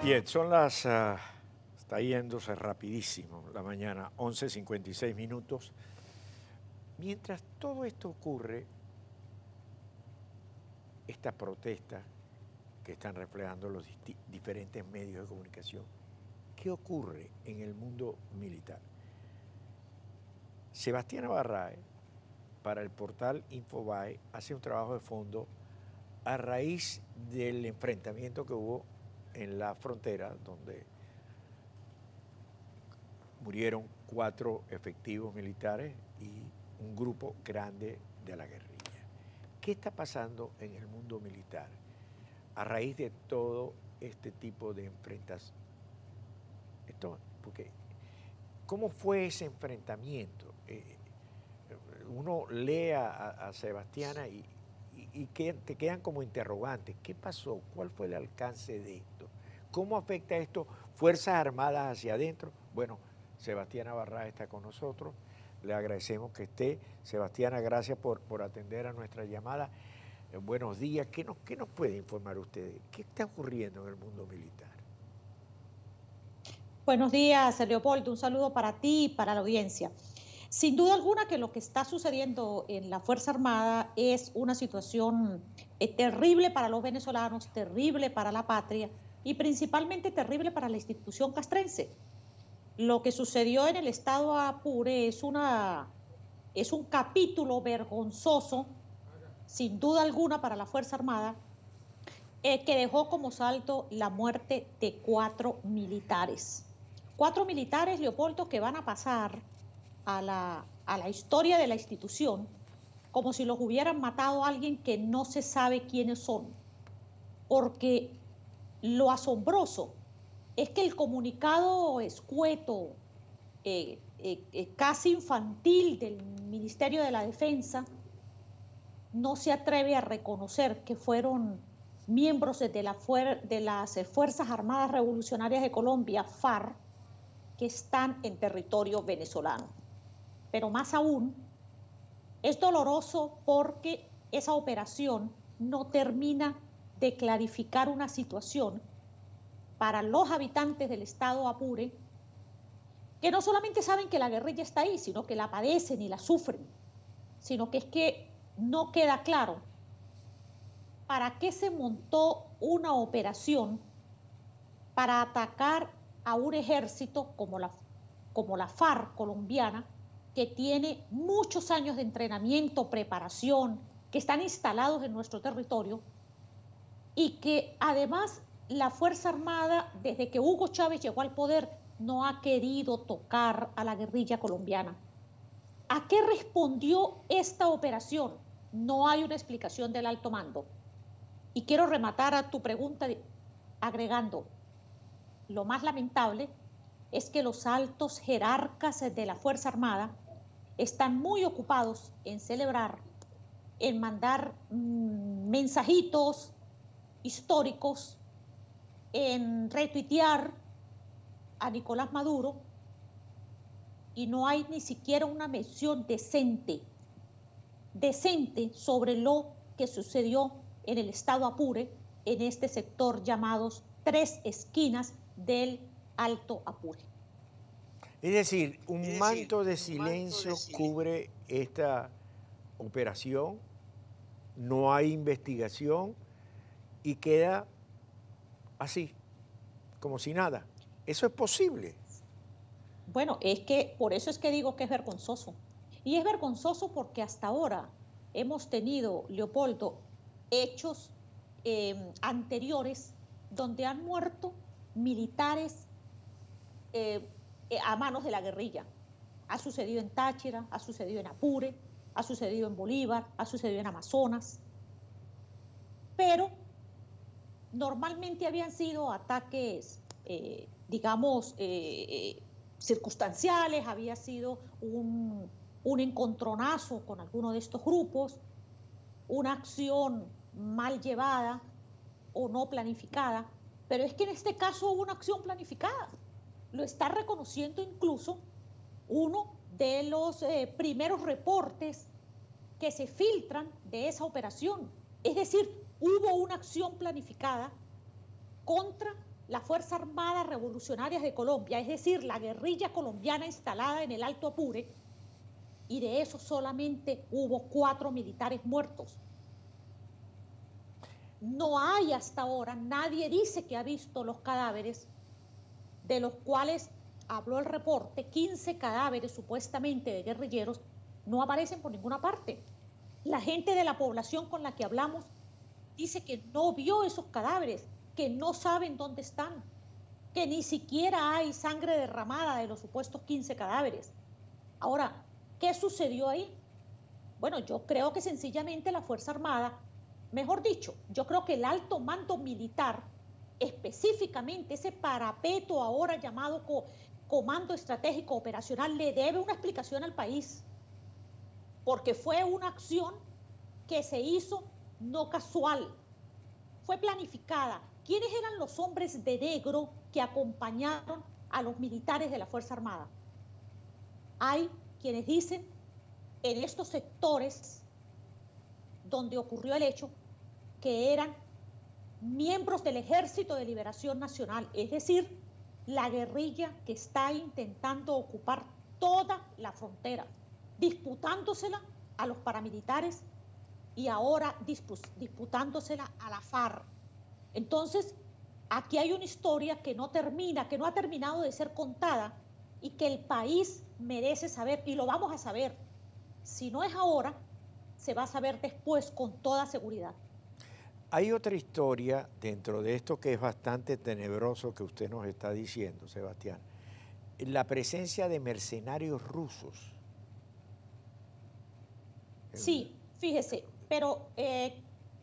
Bien, son las... está yéndose rapidísimo la mañana, 11:56 minutos. Mientras todo esto ocurre, estas protestas que están reflejando los diferentes medios de comunicación, ¿qué ocurre en el mundo militar? Sebastiana Barráez, para el portal Infobae, hace un trabajo de fondo a raíz del enfrentamiento que hubo en la frontera, donde murieron 4 efectivos militares y un grupo grande de la guerrilla. ¿Qué está pasando en el mundo militar a raíz de todo este tipo de enfrentas? Porque, ¿cómo fue ese enfrentamiento? Uno lee a Sebastiana y que te quedan como interrogantes. ¿Qué pasó? ¿Cuál fue el alcance de esto? ¿Cómo afecta esto Fuerzas Armadas hacia adentro? Bueno, Sebastiana Barráez está con nosotros. Le agradecemos que esté. Sebastiana, gracias por atender a nuestra llamada. Buenos días. ¿Qué nos puede informar usted? ¿Qué está ocurriendo en el mundo militar? Buenos días, Leopoldo. Un saludo para ti y para la audiencia. Sin duda alguna que lo que está sucediendo en la Fuerza Armada es una situación terrible para los venezolanos, terrible para la patria y principalmente terrible para la institución castrense. Lo que sucedió en el estado Apure es un capítulo vergonzoso, sin duda alguna, para la Fuerza Armada, que dejó como saldo la muerte de 4 militares. 4 militares, Leopoldo, que van a pasar a la historia de la institución como si los hubieran matado a alguien que no se sabe quiénes son. Porque lo asombroso es que el comunicado escueto, casi infantil del Ministerio de la Defensa no se atreve a reconocer que fueron miembros de las Fuerzas Armadas Revolucionarias de Colombia, FARC, que están en territorio venezolano. Pero más aún, es doloroso porque esa operación no termina de clarificar una situación para los habitantes del estado Apure, que no solamente saben que la guerrilla está ahí, sino que la padecen y la sufren, sino que es que no queda claro para qué se montó una operación para atacar a un ejército como la FARC colombiana, que tiene muchos años de entrenamiento, preparación, que están instalados en nuestro territorio y que además la Fuerza Armada, desde que Hugo Chávez llegó al poder, no ha querido tocar a la guerrilla colombiana. ¿A qué respondió esta operación? No hay una explicación del alto mando. Y quiero rematar a tu pregunta agregando, lo más lamentable es que los altos jerarcas de la Fuerza Armada están muy ocupados en celebrar, en mandar mensajitos históricos, en retuitear a Nicolás Maduro, y no hay ni siquiera una mención decente sobre lo que sucedió en el estado Apure, en este sector llamados Tres Esquinas del Alto Apure. Es decir, un manto de silencio cubre esta operación, no hay investigación y queda así, como si nada. ¿Eso es posible? Bueno, es que por eso es que digo que es vergonzoso. Y es vergonzoso porque hasta ahora hemos tenido, Leopoldo, hechos anteriores donde han muerto militares a manos de la guerrilla. Ha sucedido en Táchira, ha sucedido en Apure, ha sucedido en Bolívar, ha sucedido en Amazonas. Pero normalmente habían sido ataques, digamos, circunstanciales, había sido un encontronazo con alguno de estos grupos, una acción mal llevada o no planificada, pero es que en este caso hubo una acción planificada. Lo está reconociendo incluso uno de los primeros reportes que se filtran de esa operación. Es decir, hubo una acción planificada contra las Fuerzas Armadas Revolucionarias de Colombia, es decir, la guerrilla colombiana instalada en el Alto Apure, y de eso solamente hubo 4 militares muertos. No hay hasta ahora, nadie dice que ha visto los cadáveres, de los cuales habló el reporte, 15 cadáveres supuestamente de guerrilleros, no aparecen por ninguna parte. La gente de la población con la que hablamos dice que no vio esos cadáveres, que no saben dónde están, que ni siquiera hay sangre derramada de los supuestos 15 cadáveres. Ahora, ¿qué sucedió ahí? Bueno, yo creo que sencillamente la Fuerza Armada, mejor dicho, yo creo que el alto mando militar, específicamente ese parapeto ahora llamado Comando Estratégico Operacional, le debe una explicación al país, porque fue una acción que se hizo no casual, fue planificada. ¿Quiénes eran los hombres de negro que acompañaron a los militares de la Fuerza Armada? Hay quienes dicen, en estos sectores donde ocurrió el hecho, que eran miembros del Ejército de Liberación Nacional, es decir, la guerrilla que está intentando ocupar toda la frontera, disputándosela a los paramilitares y ahora disputándosela a la FARC. Entonces, aquí hay una historia que no termina, que no ha terminado de ser contada y que el país merece saber, y lo vamos a saber. Si no es ahora, se va a saber después con toda seguridad. Hay otra historia dentro de esto que es bastante tenebroso que usted nos está diciendo, Sebastián. La presencia de mercenarios rusos. Sí, fíjese, pero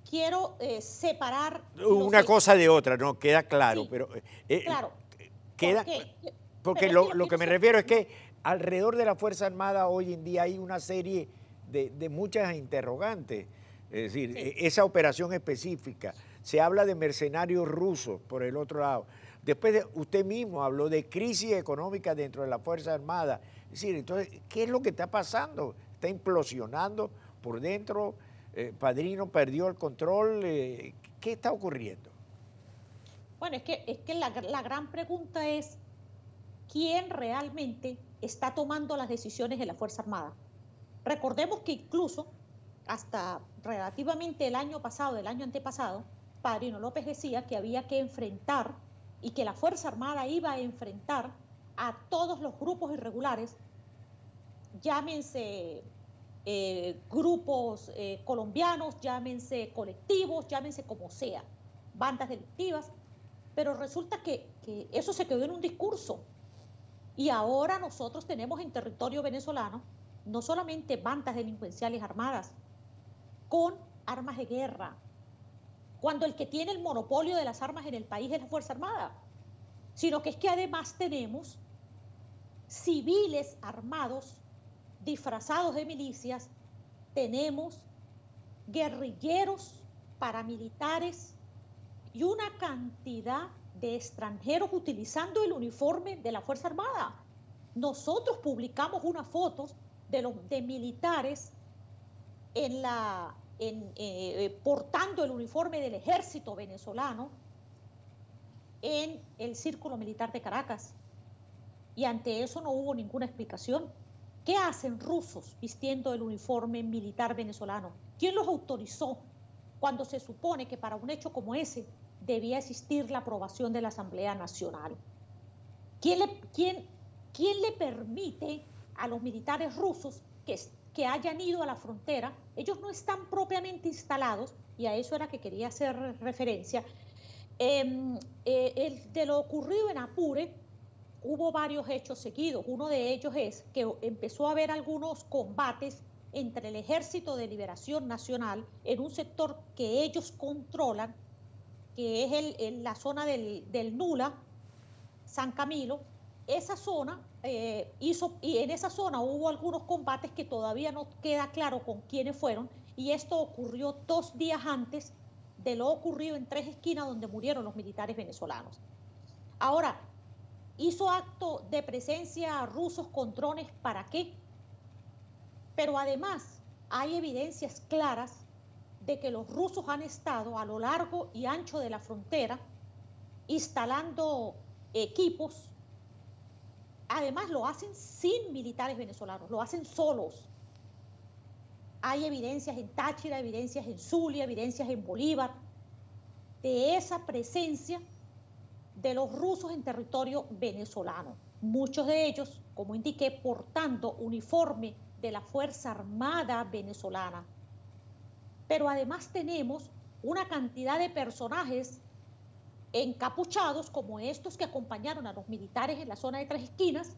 quiero separar... Una cosa de otra, no queda claro, sí, pero... claro. Queda, porque lo que me refiero es que alrededor de la Fuerza Armada hoy en día hay una serie de muchas interrogantes. Es decir, sí, esa operación específica, se habla de mercenarios rusos por el otro lado. Después usted mismo habló de crisis económica dentro de la Fuerza Armada. Es decir, entonces, ¿qué es lo que está pasando? Está implosionando por dentro, Padrino perdió el control, ¿qué está ocurriendo? Bueno, es que la gran pregunta es ¿quién realmente está tomando las decisiones de la Fuerza Armada? Recordemos que incluso hasta relativamente el año pasado, el año antepasado, Padrino López decía que había que enfrentar y que la Fuerza Armada iba a enfrentar a todos los grupos irregulares, llámense grupos colombianos, llámense colectivos, llámense como sea, bandas delictivas, pero resulta que eso se quedó en un discurso y ahora nosotros tenemos en territorio venezolano no solamente bandas delincuenciales armadas, con armas de guerra, cuando el que tiene el monopolio de las armas en el país es la Fuerza Armada, sino que es que además tenemos civiles armados disfrazados de milicias, tenemos guerrilleros, paramilitares y una cantidad de extranjeros utilizando el uniforme de la Fuerza Armada. Nosotros publicamos unas fotos de militares portando el uniforme del ejército venezolano en el Círculo Militar de Caracas. Y ante eso no hubo ninguna explicación. ¿Qué hacen rusos vistiendo el uniforme militar venezolano? ¿Quién los autorizó cuando se supone que para un hecho como ese debía existir la aprobación de la Asamblea Nacional? ¿Quién le permite a los militares rusos que hayan ido a la frontera? Ellos no están propiamente instalados, y a eso era que quería hacer referencia. De lo ocurrido en Apure, hubo varios hechos seguidos. Uno de ellos es que empezó a haber algunos combates entre el Ejército de Liberación Nacional en un sector que ellos controlan, que es la zona del Nula, San Camilo. Esa zona y en esa zona hubo algunos combates que todavía no queda claro con quiénes fueron, y esto ocurrió 2 días antes de lo ocurrido en Tres Esquinas, donde murieron los militares venezolanos. Ahora, hizo acto de presencia rusos con drones, ¿para qué? Pero además hay evidencias claras de que los rusos han estado a lo largo y ancho de la frontera instalando equipos. Además lo hacen sin militares venezolanos, lo hacen solos. Hay evidencias en Táchira, evidencias en Zulia, evidencias en Bolívar, de esa presencia de los rusos en territorio venezolano. Muchos de ellos, como indiqué, portando uniforme de la Fuerza Armada venezolana. Pero además tenemos una cantidad de personajes encapuchados como estos que acompañaron a los militares en la zona de Tres Esquinas,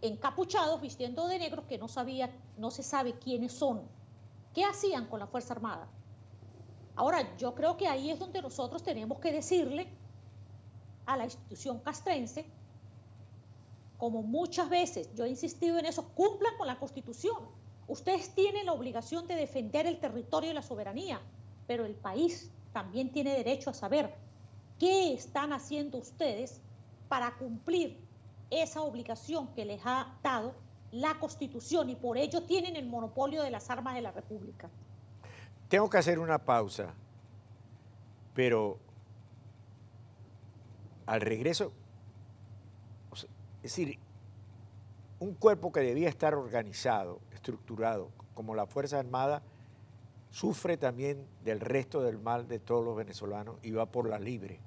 encapuchados, vistiendo de negro, que no se sabe quiénes son. ¿Qué hacían con la Fuerza Armada? Ahora, yo creo que ahí es donde nosotros tenemos que decirle a la institución castrense, como muchas veces yo he insistido en eso, cumplan con la Constitución. Ustedes tienen la obligación de defender el territorio y la soberanía, pero el país también tiene derecho a saber qué están haciendo ustedes para cumplir esa obligación que les ha dado la Constitución, y por ello tienen el monopolio de las armas de la República. Tengo que hacer una pausa, pero al regreso, es decir, un cuerpo que debía estar organizado, estructurado, como la Fuerza Armada, sufre también del resto del mal de todos los venezolanos y va por la libre.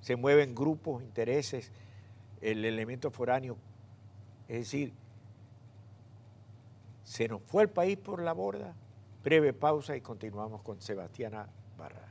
Se mueven grupos, intereses, el elemento foráneo. Es decir, se nos fue el país por la borda. Breve pausa y continuamos con Sebastiana Barráez.